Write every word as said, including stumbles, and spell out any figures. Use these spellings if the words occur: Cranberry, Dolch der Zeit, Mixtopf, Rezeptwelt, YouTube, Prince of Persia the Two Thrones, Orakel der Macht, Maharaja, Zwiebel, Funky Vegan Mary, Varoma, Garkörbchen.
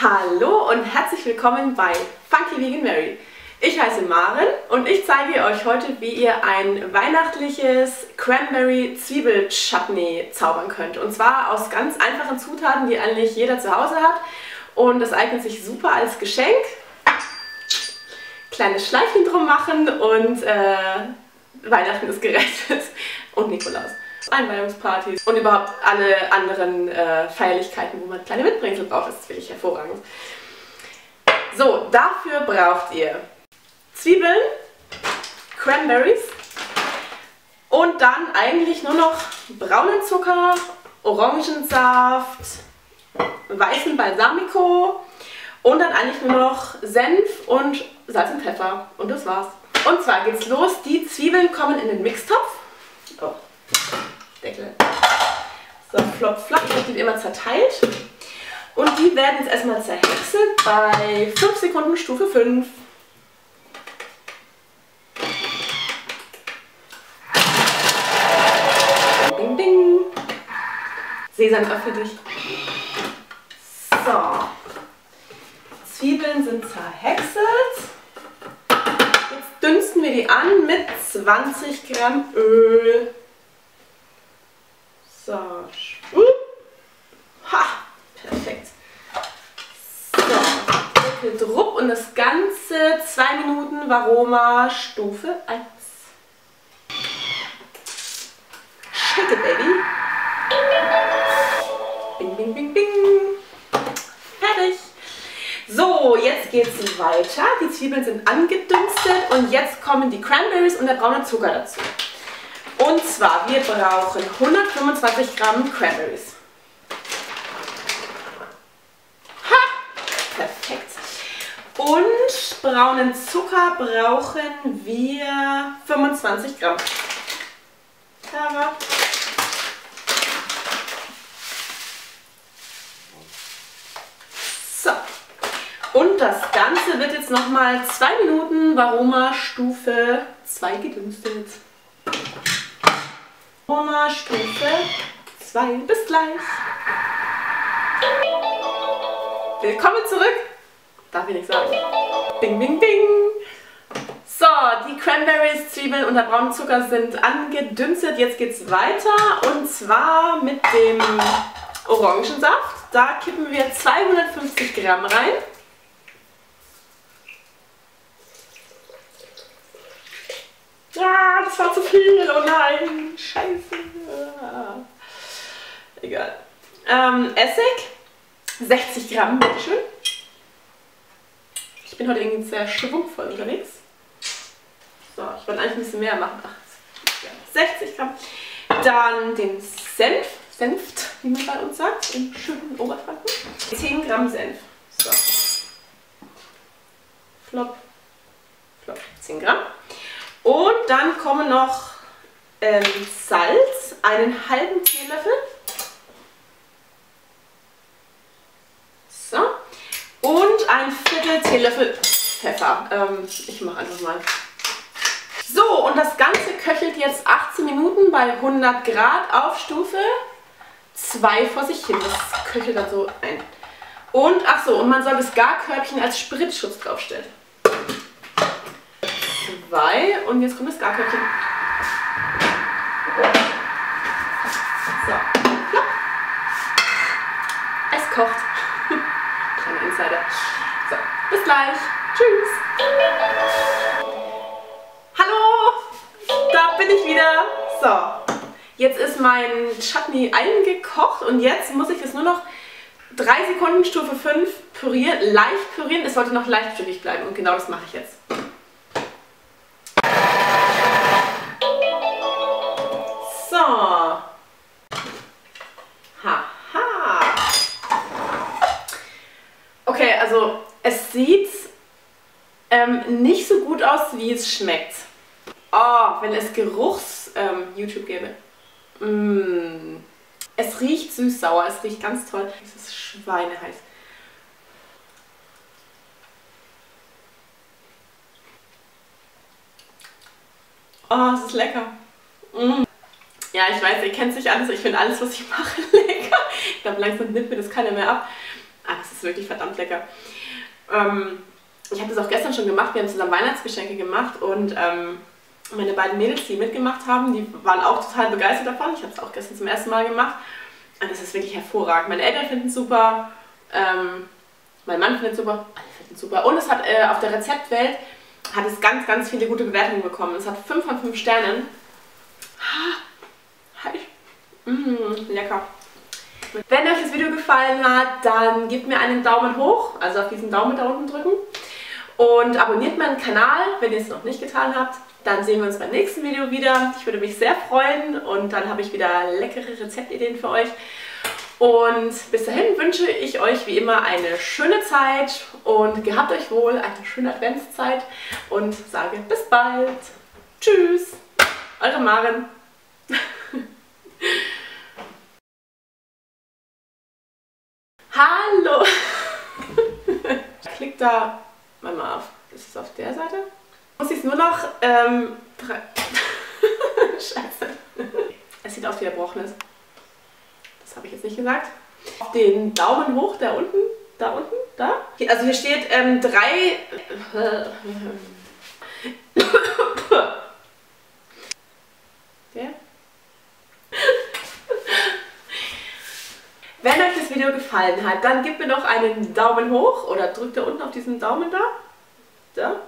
Hallo und herzlich willkommen bei Funky Vegan Mary. Ich heiße Maren und ich zeige euch heute, wie ihr ein weihnachtliches Cranberry-Zwiebel-Chutney zaubern könnt. Und zwar aus ganz einfachen Zutaten, die eigentlich jeder zu Hause hat. Und das eignet sich super als Geschenk. Kleines Schleifchen drum machen und äh, Weihnachten ist gerettet. Und Nikolaus. Einweihungspartys und überhaupt alle anderen äh, Feierlichkeiten, wo man kleine Mitbringsel braucht, ist wirklich hervorragend. So, dafür braucht ihr Zwiebeln, Cranberries und dann eigentlich nur noch braunen Zucker, Orangensaft, weißen Balsamico und dann eigentlich nur noch Senf und Salz und Pfeffer. Und das war's. Und zwar geht's los. Die Zwiebeln kommen in den Mixtopf. Oh. Deckel. So, flop, flop, das wird immer zerteilt. Und die werden jetzt erstmal zerhäckselt bei fünf Sekunden Stufe fünf. Bing, bing. Sesam, öffne dich. So. Zwiebeln sind zerhäckselt. Jetzt dünsten wir die an mit zwanzig Gramm Öl. So, uh. ha, perfekt. So, Deckel drupp und das Ganze zwei Minuten Varoma Stufe eins. Shake it, baby. Bing, bing, bing, bing. Fertig. So, jetzt geht's weiter. Die Zwiebeln sind angedünstet und jetzt kommen die Cranberries und der braune Zucker dazu. Und zwar, wir brauchen hundertfünfundzwanzig Gramm Cranberries. Ha! Perfekt. Und braunen Zucker brauchen wir fünfundzwanzig Gramm. Da so. Und das Ganze wird jetzt nochmal zwei Minuten Varoma Stufe zwei gedünstet. Varoma Stufe zwei. Bis gleich. Willkommen zurück. Darf ich nicht sagen. Bing, bing, bing. So, die Cranberries, Zwiebeln und der braune Zucker sind angedünstet. Jetzt geht's weiter und zwar mit dem Orangensaft. Da kippen wir zweihundertfünfzig Gramm rein. Ja, das war zu viel. Oh nein, scheiße. Ja. Egal. Ähm, Essig, sechzig Gramm, bitteschön. Ich bin heute irgendwie sehr schwungvoll unterwegs. So, ich wollte eigentlich ein bisschen mehr machen. Ach, sechzig Gramm. Dann den Senf, Senft, wie man bei uns sagt, im schönen Oberfranken. zehn Gramm Senf. So. Flop, flop, zehn Gramm. Und dann kommen noch ähm, Salz, einen halben Teelöffel. So. Und ein Viertel Teelöffel Pfeffer. Ähm, ich mache einfach mal. So, und das Ganze köchelt jetzt achtzehn Minuten bei hundert Grad auf Stufe zwei vor sich hin. Das köchelt dann so ein. Und, ach so, und man soll das Garkörbchen als Spritzschutz draufstellen. Und jetzt kommt das Garkörbchen. So. Ja. Es kocht. Kleiner Insider. So, bis gleich. Tschüss. Hallo, da bin ich wieder. So, jetzt ist mein Chutney eingekocht und jetzt muss ich es nur noch drei Sekunden Stufe fünf pürieren, leicht pürieren. Es sollte noch leichtstückig bleiben und genau das mache ich jetzt. Okay, also es sieht ähm, nicht so gut aus, wie es schmeckt. Oh, wenn es Geruchs-YouTube ähm, gäbe. Mm. Es riecht süß-sauer, es riecht ganz toll. Es ist schweineheiß. Oh, es ist lecker. Mm. Ja, ich weiß, ihr kennt sich alles. Ich finde alles, was ich mache, lecker. Ich glaube, langsam nimmt mir das keiner mehr ab. Aber es ist wirklich verdammt lecker. Ähm, ich habe das auch gestern schon gemacht. Wir haben zusammen Weihnachtsgeschenke gemacht und ähm, meine beiden Mädels, die mitgemacht haben, die waren auch total begeistert davon. Ich habe es auch gestern zum ersten Mal gemacht. Und es ist wirklich hervorragend. Meine Eltern finden es super, ähm, mein Mann findet es super, alle finden es super. Und es hat äh, auf der Rezeptwelt hat es ganz, ganz viele gute Bewertungen bekommen. Es hat fünf von fünf Sternen. Ha, mmh, lecker. Wenn euch das Video gefallen hat, dann gebt mir einen Daumen hoch, also auf diesen Daumen da unten drücken. Und abonniert meinen Kanal, wenn ihr es noch nicht getan habt. Dann sehen wir uns beim nächsten Video wieder. Ich würde mich sehr freuen und dann habe ich wieder leckere Rezeptideen für euch. Und bis dahin wünsche ich euch wie immer eine schöne Zeit und gehabt euch wohl, eine schöne Adventszeit und sage bis bald. Tschüss, eure Maren. Hallo! Klickt da mal mal auf. Ist es auf der Seite? Muss ich es nur noch ähm, drei. Scheiße. Es sieht aus wie erbrochen ist. Das habe ich jetzt nicht gesagt. Auf den Daumen hoch, da unten, da unten, da. Also hier steht ähm, drei. Der? Wenn euch das Video gefallen hat, dann gebt mir doch einen Daumen hoch oder drückt da unten auf diesen Daumen da. Da.